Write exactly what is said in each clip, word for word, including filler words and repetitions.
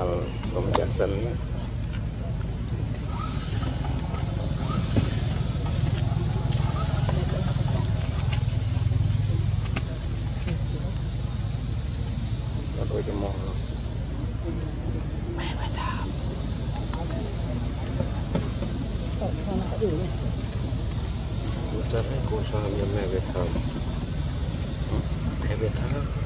mahal Tom Jackson. Hãy subscribe cho kênh Ghiền Mì Gõ để không bỏ lỡ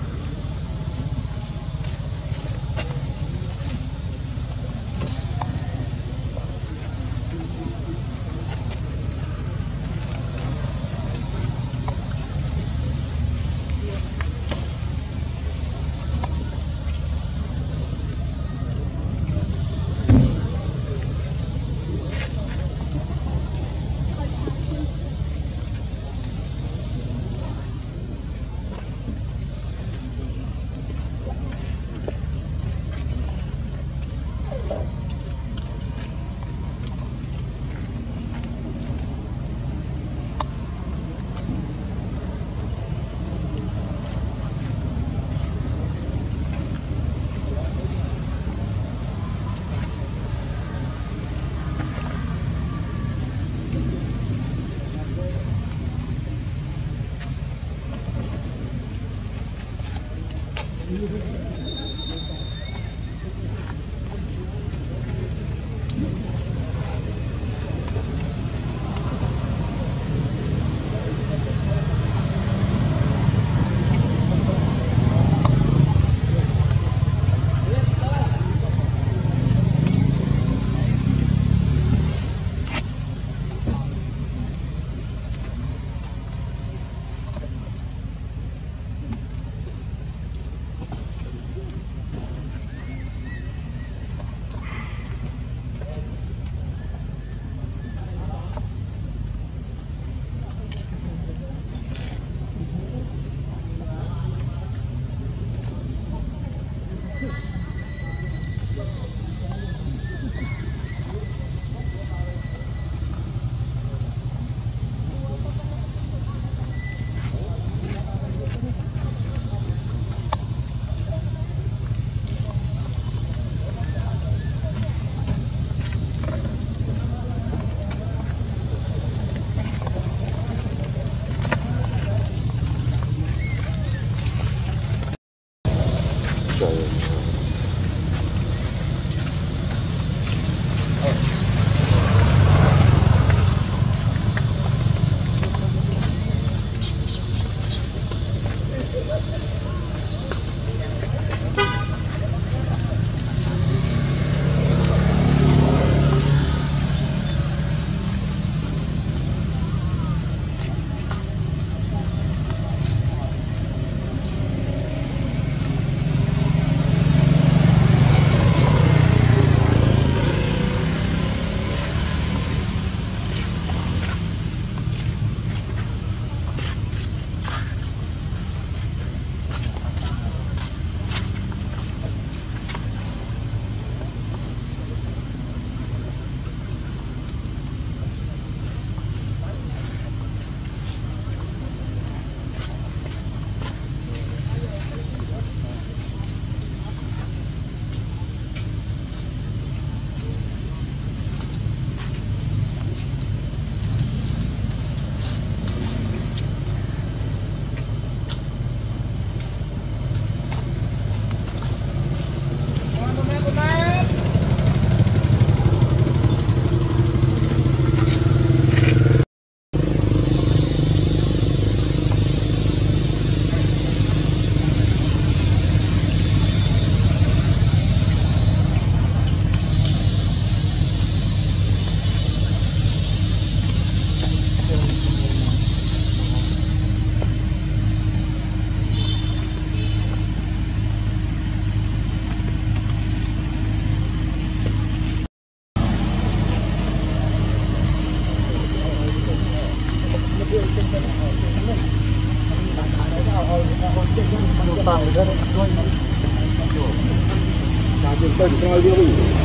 những video hấp dẫn.